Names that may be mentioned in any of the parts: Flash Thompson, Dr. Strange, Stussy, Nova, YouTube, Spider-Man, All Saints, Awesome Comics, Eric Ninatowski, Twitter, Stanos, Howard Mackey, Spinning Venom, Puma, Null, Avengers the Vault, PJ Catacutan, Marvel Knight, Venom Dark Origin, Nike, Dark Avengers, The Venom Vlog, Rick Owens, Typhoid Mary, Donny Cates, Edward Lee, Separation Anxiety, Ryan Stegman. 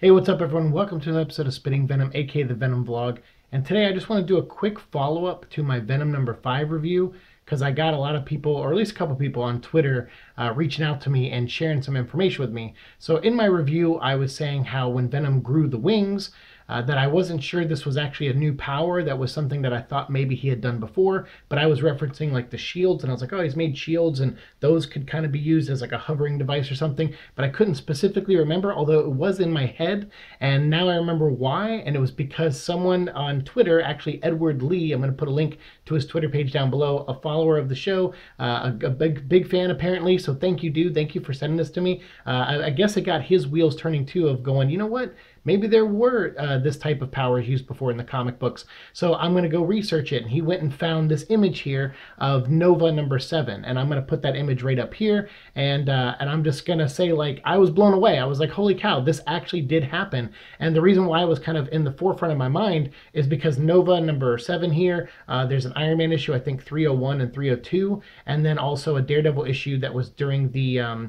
Hey, what's up everyone? Welcome to another episode of Spinning Venom, aka The Venom Vlog. And today I just want to do a quick follow-up to my Venom number 5 review, because I got a lot of people, or at least a couple people on Twitter, reaching out to me and sharing some information with me. So in my review, I was saying how when Venom grew the wings, that I wasn't sure this was actually a new power, that was something that I thought maybe he had done before, but I was referencing like the shields, and I was like, oh, he's made shields, and those could kind of be used as like a hovering device or something, but I couldn't specifically remember, although it was in my head, and now I remember why, and it was because someone on Twitter, actually Edward Lee, I'm going to put a link to his Twitter page down below, a follower of the show, a big fan apparently, so thank you, dude, thank you for sending this to me. I guess it got his wheels turning too, of going, you know what, maybe there were this type of powers used before in the comic books, so I'm going to go research it. And he went and found this image here of Nova number 7, and I'm going to put that image right up here, and I'm just going to say, like, I was blown away. I was like, holy cow, this actually did happen. And the reason why it was kind of in the forefront of my mind is because Nova number 7 here, there's an Iron Man issue, I think 301 and 302, and then also a Daredevil issue that was during the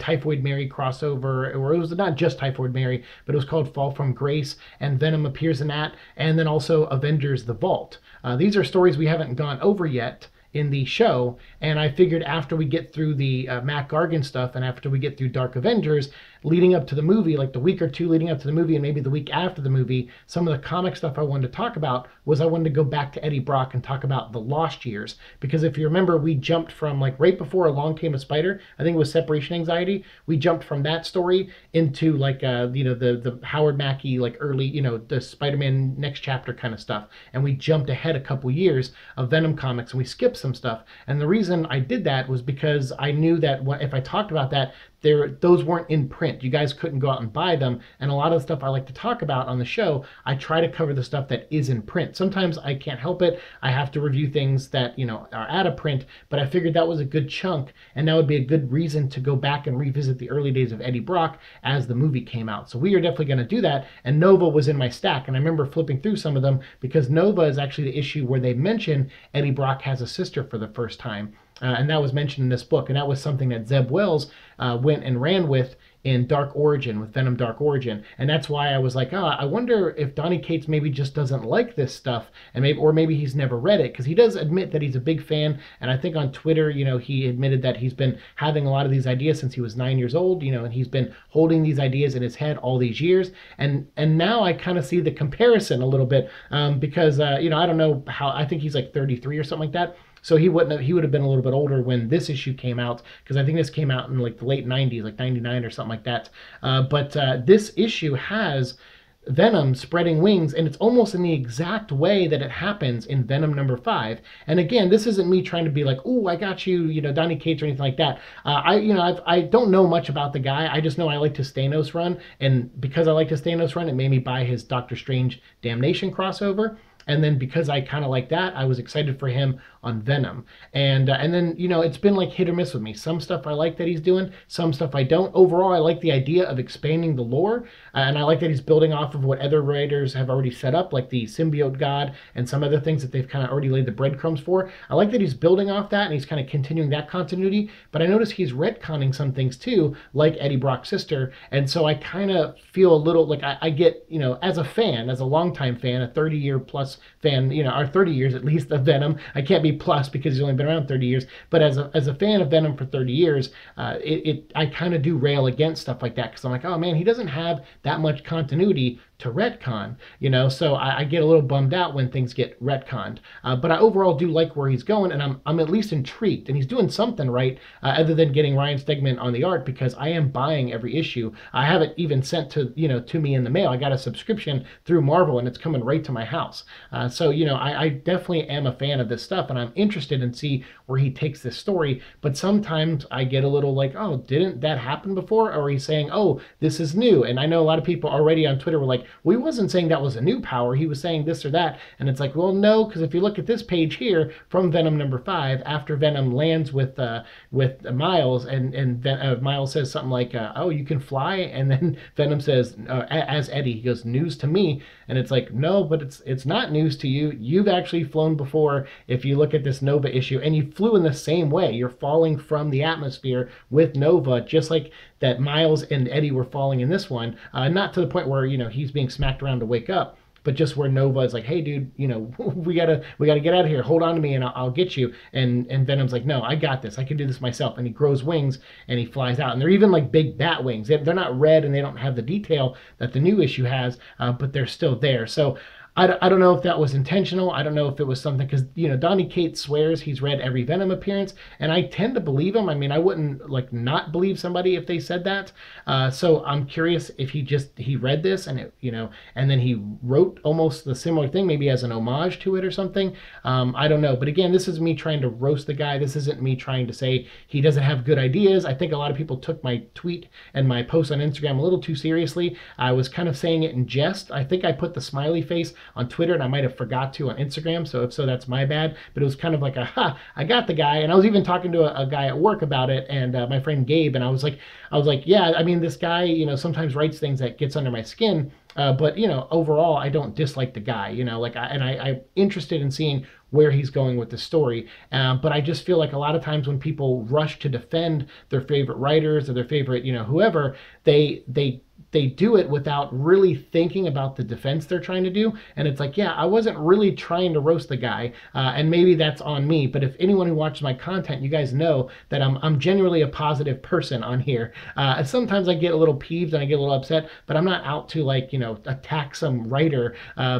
Typhoid Mary crossover, or it was not just Typhoid Mary, but it was called Fall from Grace, and Venom appears in that, and then also Avengers the Vault. These are stories we haven't gone over yet in the show, and I figured after we get through the Matt Gargan stuff, and after we get through Dark Avengers, leading up to the movie, like the week or two leading up to the movie, and maybe the week after the movie, some of the comic stuff I wanted to talk about was I wanted to go back to Eddie Brock and talk about the Lost Years, because if you remember, we jumped from, like, right before Along Came a Spider, I think it was Separation Anxiety, we jumped from that story into, like, you know, the Howard Mackey, like, early, you know, the Spider-Man Next Chapter kind of stuff, and we jumped ahead a couple years of Venom comics, and we skipped some stuff. And the reason I did that was because I knew that if I talked about that, those weren't in print. You guys couldn't go out and buy them, and a lot of the stuff I like to talk about on the show, I try to cover the stuff that is in print. Sometimes I can't help it. I have to review things that, you know, are out of print, but I figured that was a good chunk, and that would be a good reason to go back and revisit the early days of Eddie Brock as the movie came out. So we are definitely going to do that, and Nova was in my stack, and I remember flipping through some of them, because Nova is actually the issue where they mention Eddie Brock has a sister for the first time. And that was mentioned in this book, and that was something that Zeb Wells went and ran with in Dark Origin, with Venom Dark Origin. And that's why I was like, oh, I wonder if Donny Cates maybe just doesn't like this stuff, and maybe, or maybe he's never read it, because he does admit that he's a big fan, and I think on Twitter, you know, he admitted that he's been having a lot of these ideas since he was 9 years old, you know, and he's been holding these ideas in his head all these years, and now I kind of see the comparison a little bit, because, you know, I don't know how, I think he's like 33 or something like that. So he would have been a little bit older when this issue came out, because I think this came out in like the late 90s, like 99 or something like that. But this issue has Venom spreading wings, and it's almost in the exact way that it happens in Venom number 5. And again, this isn't me trying to be like, oh, I got you, you know, Donny Cates or anything like that. I don't know much about the guy. I just know I liked his Stanos run, and because I liked his Stanos run, it made me buy his Dr. Strange Damnation crossover. And then because I kind of like that, I was excited for him on Venom. And then, you know, it's been like hit or miss with me. Some stuff I like that he's doing, some stuff I don't. Overall, I like the idea of expanding the lore, and I like that he's building off of what other writers have already set up, like the symbiote god and some other things that they've kind of already laid the breadcrumbs for. I like that he's building off that, and he's kind of continuing that continuity, but I notice he's retconning some things too, like Eddie Brock's sister, and so I kind of feel a little, like, I get, you know, as a fan, as a longtime fan, a 30-year plus fan, you know, or 30 years at least of Venom. I can't be plus because he's only been around 30 years, but as a fan of Venom for 30 years, I kind of do rail against stuff like that, because I'm like, oh man, he doesn't have that much continuity to retcon, you know, so I get a little bummed out when things get retconned, but I overall do like where he's going, and I'm at least intrigued, and he's doing something right, other than getting Ryan Stegman on the art, because I am buying every issue. I have it even sent to, you know, to me in the mail. I got a subscription through Marvel, and it's coming right to my house, so, you know, I definitely am a fan of this stuff, and I'm interested in see where he takes this story, but sometimes I get a little like, oh, didn't that happen before, or he's saying, oh, this is new, and I know a lot of people already on Twitter were like, well, he wasn't saying that was a new power, he was saying this or that, and it's like, well, no, because if you look at this page here from Venom number 5, after Venom lands with Miles, and Miles says something like, oh, you can fly, and then Venom says, as Eddie, he goes, news to me, and it's like, no, but it's not news to you, you've actually flown before, if you look at this Nova issue, and you flew in the same way, you're falling from the atmosphere with Nova, just like that Miles and Eddie were falling in this one, not to the point where, you know, he's being smacked around to wake up, but just where Nova is like, hey, dude, you know, we gotta get out of here. Hold on to me, and I'll get you. And Venom's like, no, I got this. I can do this myself. And he grows wings, and he flies out. And they're even like big bat wings. They're not red, and they don't have the detail that the new issue has, but they're still there. So I don't know if that was intentional. I don't know if it was something, because, you know, Donny Cates swears he's read every Venom appearance, and I tend to believe him. I mean, I wouldn't, like, not believe somebody if they said that. So I'm curious if he read this and, it, you know, and then he wrote almost the similar thing, maybe as an homage to it or something. I don't know. But again, this is me trying to roast the guy. This isn't me trying to say he doesn't have good ideas. I think a lot of people took my tweet and my post on Instagram a little too seriously. I was kind of saying it in jest. I think I put the smiley face on Twitter, and I might have forgot to on Instagram, so if so, that's my bad. But it was kind of like a, ha, I got the guy. And I was even talking to a guy at work about it, and my friend Gabe, and I was like, yeah, I mean, this guy, you know, sometimes writes things that gets under my skin, but, you know, overall, I don't dislike the guy, you know, like, I'm interested in seeing where he's going with the story. But I just feel like a lot of times when people rush to defend their favorite writers or their favorite, you know, whoever, they do it without really thinking about the defense they're trying to do. And it's like, yeah, I wasn't really trying to roast the guy, and maybe that's on me. But if anyone who watches my content, you guys know that I'm generally a positive person on here. And sometimes I get a little peeved and I get a little upset, but I'm not out to, like, you know, attack some writer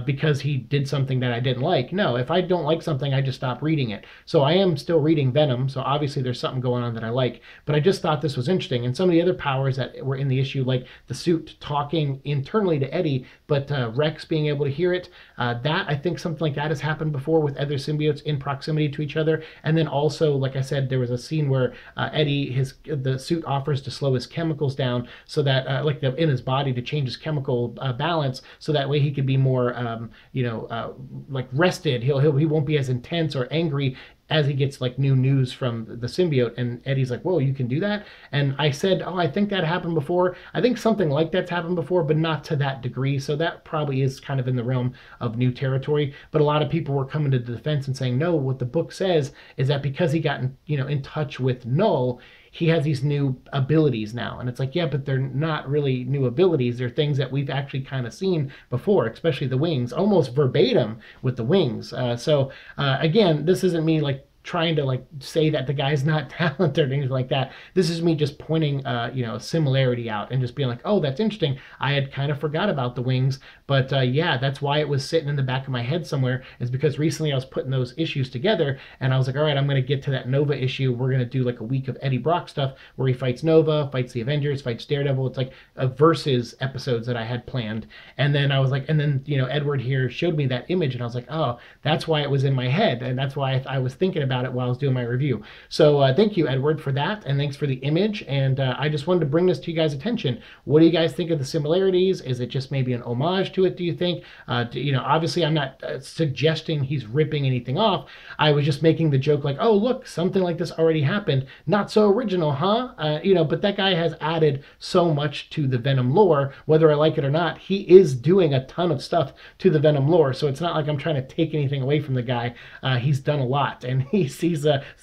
because he did something that I didn't like. No, if I don't like something, I just stop reading it. So I am still reading Venom, so obviously there's something going on that I like. But I just thought this was interesting. And some of the other powers that were in the issue, like the suit talking internally to Eddie, but Rex being able to hear it, that I think something like that has happened before with other symbiotes in proximity to each other. And then also, like I said, there was a scene where Eddie, the suit offers to slow his chemicals down so that like in his body, to change his chemical balance, so that way he could be more you know, like rested. He won't be as intense or angry as he gets, like, new news from the symbiote. And Eddie's like, whoa, you can do that? And I said, oh, I think that happened before. I think something like that's happened before, but not to that degree. So that probably is kind of in the realm of new territory. But a lot of people were coming to the defense and saying, no, what the book says is that because he got, you know, in touch with Null, he has these new abilities now. And it's like, yeah, but they're not really new abilities. They're things that we've actually kind of seen before, especially the wings, almost verbatim with the wings. So again, this isn't me, like, trying to, like, say that the guy's not talented or anything like that. This is me just pointing, you know, a similarity out and just being like, oh, that's interesting. I had kind of forgot about the wings, but yeah, that's why it was sitting in the back of my head somewhere, is because recently I was putting those issues together, and I was like, all right, I'm going to get to that Nova issue. We're going to do, like, a week of Eddie Brock stuff where he fights Nova, fights the Avengers, fights Daredevil. It's like a versus episodes that I had planned. And then I was like, and then, you know, Edward here showed me that image, and I was like, oh, that's why it was in my head. And that's why I was thinking about it while I was doing my review. So thank you, Edward, for that, and thanks for the image. And I just wanted to bring this to you guys' attention. What do you guys think of the similarities? Is it just maybe an homage to it, do you think? You know, obviously I'm not suggesting he's ripping anything off. I was just making the joke, like, oh, look, something like this already happened. Not so original, huh? You know, but that guy has added so much to the Venom lore, whether I like it or not. He is doing a ton of stuff to the Venom lore, so it's not like I'm trying to take anything away from the guy. He's done a lot, and he's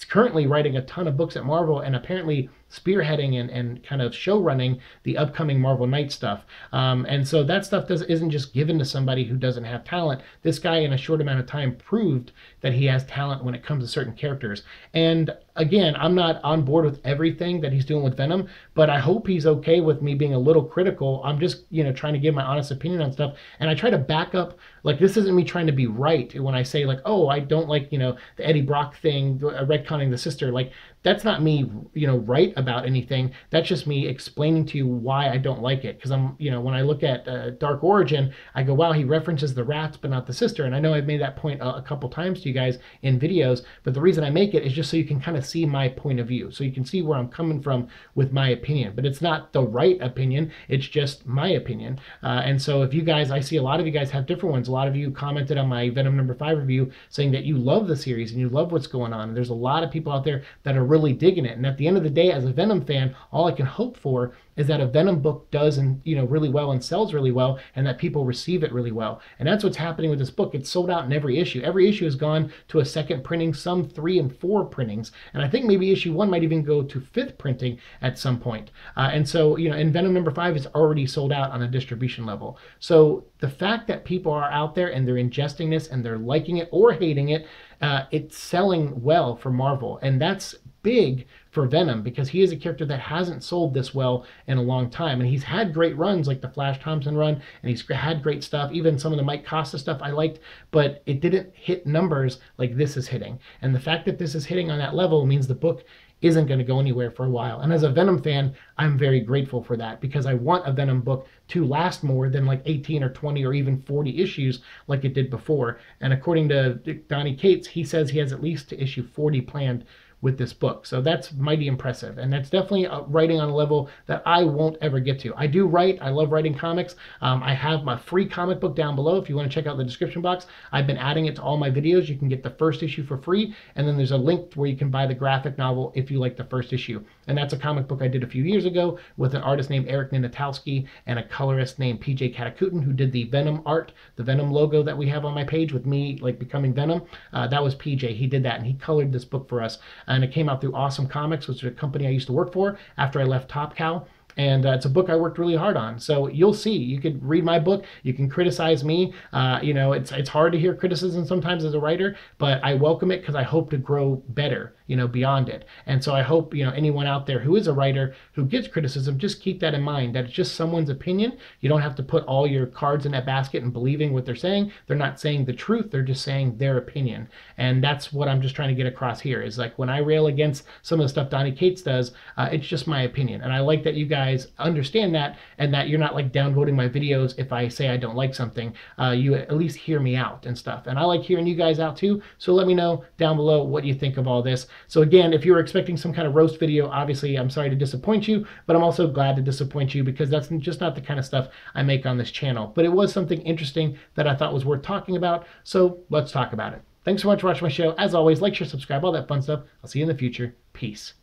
currently writing a ton of books at Marvel, and apparently spearheading and kind of show running the upcoming Marvel Knight stuff. And so that stuff isn't just given to somebody who doesn't have talent. This guy in a short amount of time proved that he has talent when it comes to certain characters. And again, I'm not on board with everything that he's doing with Venom, but I hope he's okay with me being a little critical. I'm just, you know, trying to give my honest opinion on stuff. And I try to back up, like, this isn't me trying to be right when I say, like, oh, I don't like, you know, the Eddie Brock thing, retconning the sister. Like, that's not me, you know, right about anything. That's just me explaining to you why I don't like it. Because I'm, you know, when I look at Dark Origin, I go, wow, he references the rats but not the sister. And I know I've made that point a couple times to you guys in videos, but the reason I make it is just so you can kind of see my point of view, so you can see where I'm coming from with my opinion. But it's not the right opinion, it's just my opinion. And so if you guys, I see a lot of you guys have different ones. A lot of you commented on my Venom number 5 review saying that you love the series and you love what's going on. And there's a lot of people out there that are really digging it. And at the end of the day, as a Venom fan, all I can hope for is that a Venom book does, and you know, really well and sells really well, and that people receive it really well. And that's what's happening with this book. It's sold out in every issue. Every issue has gone to a second printing, some 3 and 4 printings, and I think maybe issue 1 might even go to 5th printing at some point. And so, you know, and Venom #5 is already sold out on a distribution level. So the fact that people are out there and they're ingesting this and they're liking it or hating it, it's selling well for Marvel, and that's big for Venom, because he is a character that hasn't sold this well in a long time. And he's had great runs like the Flash Thompson run, and he's had great stuff. Even some of the Mike Costa stuff I liked, but it didn't hit numbers like this is hitting. And the fact that this is hitting on that level means the book isn't going to go anywhere for a while. And as a Venom fan, I'm very grateful for that, because I want a Venom book to last more than like 18 or 20 or even 40 issues like it did before. And according to Donny Cates, he says he has at least to issue 40 planned with this book. So that's mighty impressive. And that's definitely writing on a level that I won't ever get to. I do write. I love writing comics. I have my free comic book down below. If you want to check out the description box, I've been adding it to all my videos. You can get the first issue for free. And then there's a link where you can buy the graphic novel if you like the first issue. And that's a comic book I did a few years ago with an artist named Eric Ninatowski and a colorist named PJ Catacutan, who did the Venom art, the Venom logo that we have on my page with me like becoming Venom. That was PJ. He did that, and he colored this book for us. And it came out through Awesome Comics, which is a company I used to work for after I left Top Cow. And it's a book I worked really hard on. So you'll see. You could read my book. You can criticize me. You know, it's hard to hear criticism sometimes as a writer, but I welcome it because I hope to grow better, you know, beyond it. And so I hope, you know, anyone out there who is a writer who gets criticism, just keep that in mind, that it's just someone's opinion. You don't have to put all your cards in that basket and believing what they're saying. They're not saying the truth. They're just saying their opinion. And that's what I'm just trying to get across here, is like when I rail against some of the stuff Donny Cates does, it's just my opinion. And I like that you guys understand that, and that you're not like downvoting my videos if I say I don't like something. You at least hear me out and stuff, and I like hearing you guys out too. So let me know down below what you think of all this. So again, if you were expecting some kind of roast video, obviously I'm sorry to disappoint you, but I'm also glad to disappoint you, because that's just not the kind of stuff I make on this channel. But it was something interesting that I thought was worth talking about, so let's talk about it. Thanks so much for watching my show. As always, like, share, subscribe, all that fun stuff. I'll see you in the future. Peace.